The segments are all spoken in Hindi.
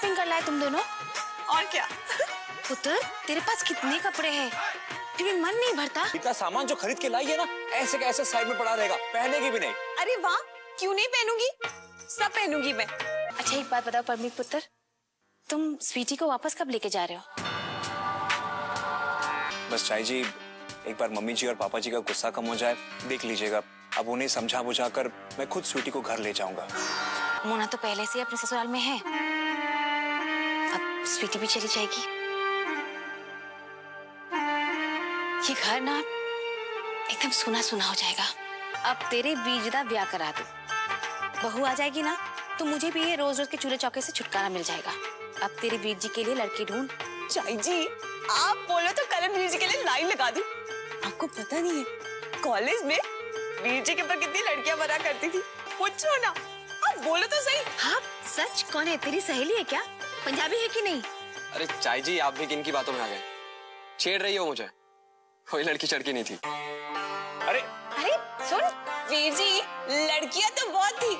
शॉपिंग कर लाए तुम दोनों। और क्या पुत्र, तेरे पास कितने कपड़े हैं, फिर मन नहीं भरता। इतना सामान जो खरीद के लाई है ना, ऐसे का ऐसे साइड में पड़ा रहेगा, पहनेगी भी नहीं। अरे वाह, क्यों नहीं पहनूंगी, सब पहनूंगी मैं। अच्छा एक बात बताओ परमीत पुत्र, तुम स्वीटी को वापस कब लेके जा रहे हो? बस चाय जी, एक बार मम्मी जी और पापा जी का गुस्सा कम हो जाए, देख लीजिएगा। अब उन्हें समझा बुझा कर मैं खुद स्वीटी को घर ले जाऊंगा। मोना तो पहले से अपने ससुराल में है, अब स्वीटी भी चली जाएगी। ये घर ना एकदम सुना सुना हो जाएगा। अब तेरे बीज दा ब्याह करा दो, बहू आ जाएगी ना तो मुझे भी ये रोज रोज के चूल्हे चौके से छुटकारा मिल जाएगा। अब तेरे बीर जी के लिए लड़की ढूंढ। चाय जी आप बोलो तो करण वीर जी के लिए लाइन लगा दूं। आपको पता नहीं है कॉलेज में वीर जी के ऊपर कितनी लड़कियां बना करती थी, पूछो ना। अब बोलो तो सही। हाँ सच, कौन है तेरी सहेली है क्या, पंजाबी है कि नहीं? अरे चाय जी आप भी किन की बातों में आ गए, छेड़ रही हो मुझे, कोई लड़की चड़की नहीं थी। अरे अरे सुन वीर जी, लड़कियाँ तो बहुत थी,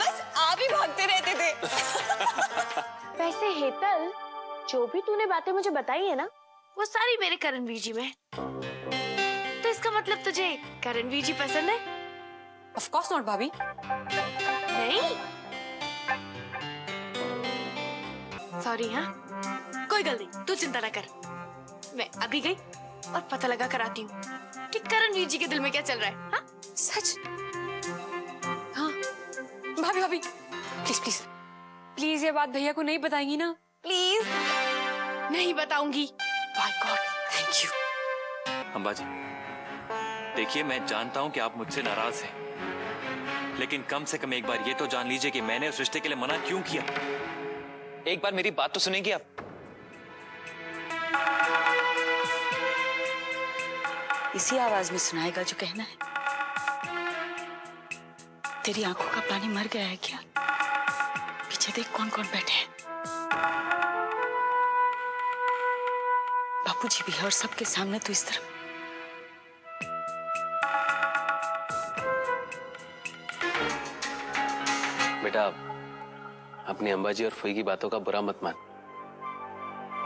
बस आप ही भागते रहते थे। वैसे हेतल, जो भी तूने बातें मुझे बताई है ना, वो सारी मेरे करणवीर जी में। तो इसका मतलब तुझे करणवीर जी पसंद है? Of course not, भाभी। नहीं। Sorry हाँ। कोई गलती, तू चिंता ना कर। मैं अभी गई और पता लगा कराती हूँ कि करणवीर जी के दिल में क्या चल रहा है। हाँ? सच? हाँ। भाभी भाभी, प्लीज प्लीज प्लीज ये बात भैया को नहीं बताएंगी ना? प्लीज नहीं बताऊंगी। My god, thank you. Amba ji देखिए, मैं जानता हूं कि आप मुझसे नाराज हैं, लेकिन कम से कम एक बार ये तो जान लीजिए कि मैंने उस रिश्ते के लिए मना क्यों किया। एक बार मेरी बात तो सुनेंगी आप। इसी आवाज में सुनाएगा जो कहना है। तेरी आंखों का पानी मर गया है क्या? पीछे देख कौन कौन बैठे हैं। बापू जी भी है और सबके सामने तू इस तरफ। बेटा अपनी अम्बा जी और फुई की बातों का बुरा मत मान,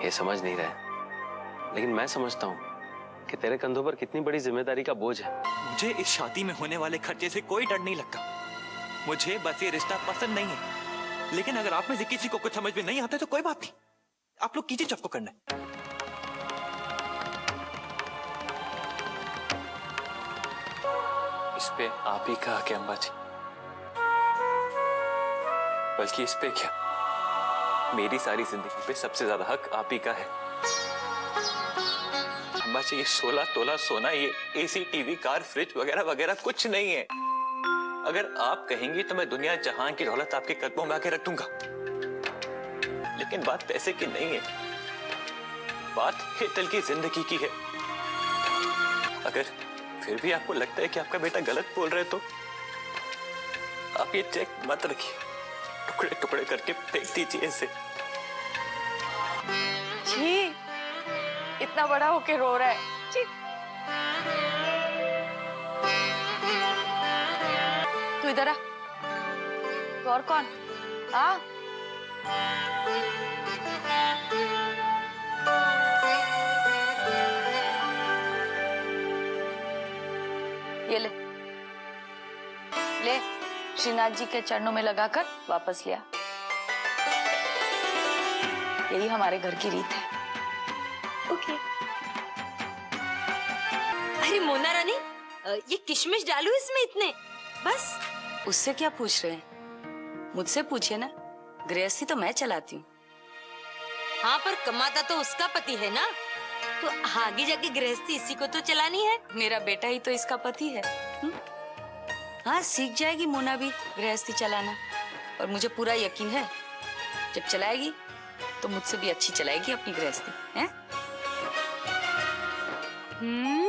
ये समझ नहीं रहा है, लेकिन मैं समझता हूँ कि तेरे कंधों पर कितनी बड़ी जिम्मेदारी का बोझ है। मुझे इस शादी में होने वाले खर्चे से कोई डर नहीं लगता, मुझे बस ये रिश्ता पसंद नहीं है। लेकिन अगर आप में से किसी को कुछ समझ में नहीं आता तो कोई बात नहीं, आप लोग कीजिए सबको करना है। इस पे आप ही कहा क्या अम्बा जी, बल्कि इस पे क्या, मेरी सारी जिंदगी पे सबसे ज्यादा हक आप ही का है। अम्बा जी ये 16 तोला सोना, ये एसी टीवी कार फ्रिज वगैरह वगैरह कुछ नहीं है। अगर आप कहेंगी तो मैं दुनिया जहां की दौलत आपके कदमों में आके रख दूंगा, लेकिन बात पैसे की नहीं है, बात हेतल की जिंदगी की है। अगर फिर भी आपको लगता है कि आपका बेटा गलत बोल रहा है तो आप ये चेक मत रखिए, टुकड़े टुकड़े करके फेंक दीजिए इसे। जी इतना बड़ा होके रो रहा है जी। तू इधर आ, तो और कौन आ? ये ले श्रीनाथ जी के चरणों में लगाकर वापस लिया। यही हमारे घर की रीत है। ओके। अरे मोना रानी, ये किशमिश डालू इसमें इतने? बस। उससे क्या पूछ रहे हैं, मुझसे पूछिए ना, गृहस्थी तो मैं चलाती हूँ। हाँ पर कमाता तो उसका पति है ना, तो आगे जाके गृहस्थी इसी को तो चलानी है। मेरा बेटा ही तो इसका पति है। हाँ सीख जाएगी मोना भी गृहस्थी चलाना, और मुझे पूरा यकीन है जब चलाएगी तो मुझसे भी अच्छी चलाएगी अपनी गृहस्थी। हैं?